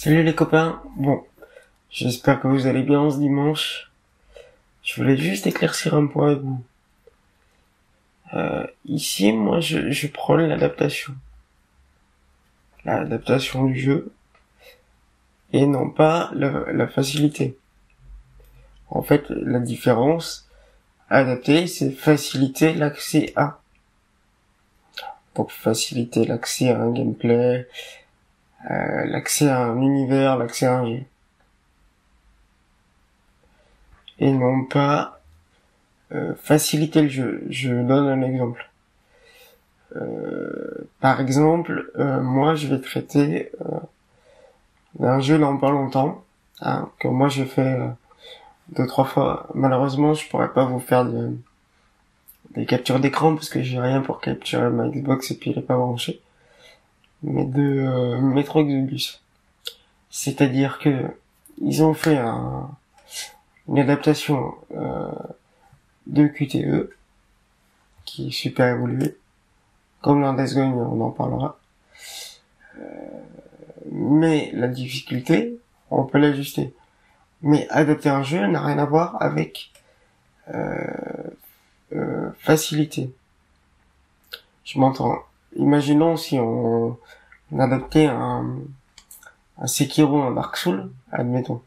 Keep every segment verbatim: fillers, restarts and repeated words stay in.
Salut les copains, bon, j'espère que vous allez bien ce dimanche. Je voulais juste éclaircir un point avec vous. Euh, ici, moi, je, je prône l'adaptation. L'adaptation du jeu, et non pas la, la facilité. En fait, la différence, adapter, c'est faciliter l'accès à. Donc faciliter l'accès à un gameplay, Euh, l'accès à un univers, l'accès à un jeu. Et non pas euh, faciliter le jeu. Je donne un exemple. Euh, par exemple, euh, moi je vais traiter euh, d'un jeu dans pas longtemps, hein, que moi j'ai fait euh, deux trois fois. Malheureusement, je pourrais pas vous faire de, des captures d'écran parce que j'ai rien pour capturer ma Xbox et puis il est pas branché. Mais de euh, Metro Exodus. C'est-à-dire que ils ont fait un, une adaptation euh, de Q T E qui est super évoluée. Comme dans Days Gone, on en parlera. Euh, mais la difficulté, on peut l'ajuster. Mais adapter un jeu n'a rien à voir avec euh, euh, facilité. Je m'entends. Imaginons si on, on adaptait un, un Sekiro, un Dark Souls, admettons.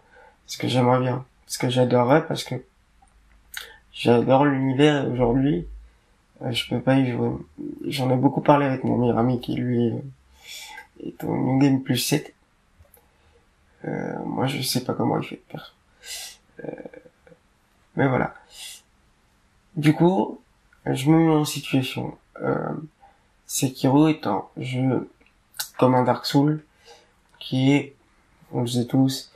Parce que j'aimerais bien. Parce que j'adorerais, parce que j'adore l'univers et aujourd'hui, euh, je peux pas y jouer. J'en ai beaucoup parlé avec mon meilleur ami qui lui est, est au New Game Plus sept. Euh, moi je sais pas comment il fait, perso. Euh, mais voilà. Du coup, je me mets en situation. Euh, Sekiro est un jeu comme un Dark Souls qui est, on le sait tous,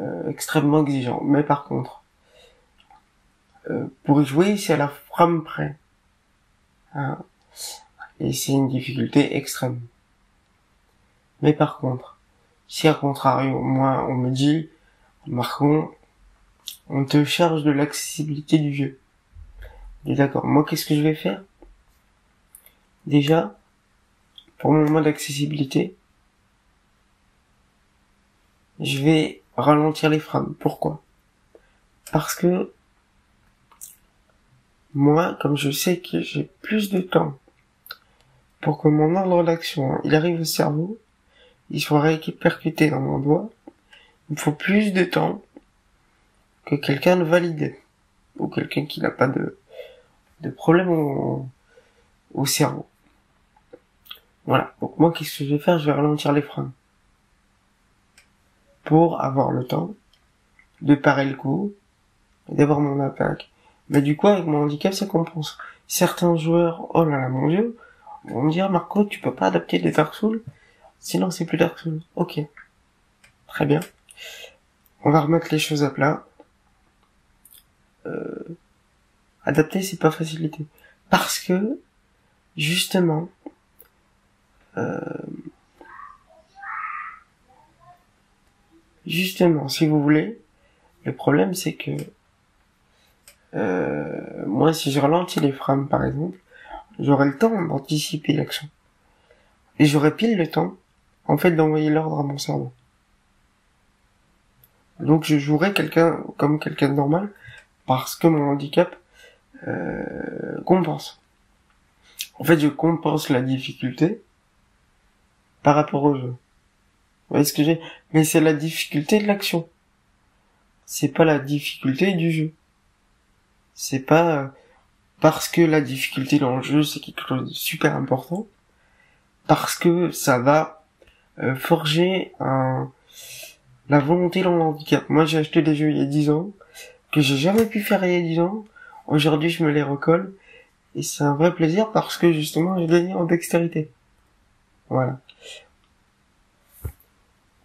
euh, extrêmement exigeant. Mais par contre, euh, pour y jouer, c'est à la frame près. Hein, et c'est une difficulté extrême. Mais par contre, si à contrario, moi, on me dit, Marcon, on te charge de l'accessibilité du jeu. Et d'accord, moi, qu'est-ce que je vais faire? Déjà, pour mon mode d'accessibilité, je vais ralentir les frames. Pourquoi? Parce que moi, comme je sais que j'ai plus de temps pour que mon ordre d'action, il arrive au cerveau, il soit répercuté dans mon doigt, il me faut plus de temps que quelqu'un de valide, ou quelqu'un qui n'a pas de, de problème au, au cerveau. Voilà, donc moi qu'est-ce que je vais faire? Je vais ralentir les freins pour avoir le temps de parer le coup et d'avoir mon attaque. Mais du coup avec mon handicap ça compense. Certains joueurs, oh là là mon dieu, vont me dire Marco tu peux pas adapter des Dark Souls, sinon c'est plus Dark Souls. Ok, très bien. On va remettre les choses à plat. Euh, adapter c'est pas facilité. Parce que justement, euh, justement, si vous voulez, le problème c'est que euh, moi, si je ralentis les frames, par exemple, j'aurai le temps d'anticiper l'action et j'aurai pile le temps, en fait, d'envoyer l'ordre à mon cerveau. Donc, je jouerai quelqu'un comme quelqu'un de normal parce que mon handicap euh, compense. En fait, je compense la difficulté par rapport au jeu. Vous voyez ce que j'ai? Mais c'est la difficulté de l'action. C'est pas la difficulté du jeu. C'est pas parce que la difficulté dans le jeu, c'est quelque chose de super important. Parce que ça va forger un... la volonté dans le handicap. Moi, j'ai acheté des jeux il y a dix ans, que j'ai jamais pu faire il y a dix ans. Aujourd'hui, je me les recolle. Et c'est un vrai plaisir parce que justement j'ai gagné en dextérité. Voilà.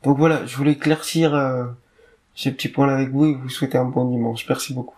Donc voilà, je voulais éclaircir euh, ces petits points là avec vous et vous souhaiter un bon dimanche. Merci beaucoup.